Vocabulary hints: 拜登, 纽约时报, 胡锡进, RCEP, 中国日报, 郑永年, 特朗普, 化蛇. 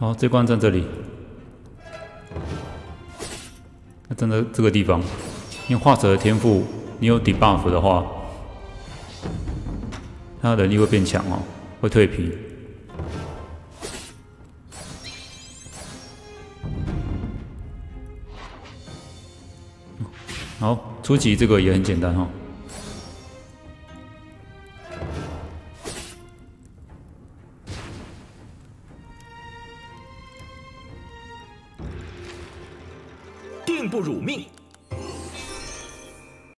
好，这关站这里，那站在这个地方，因为化蛇的天赋，你有 debuff 的话，他的能力会变强哦，会蜕皮。好，初级这个也很简单哦。 定不辱命。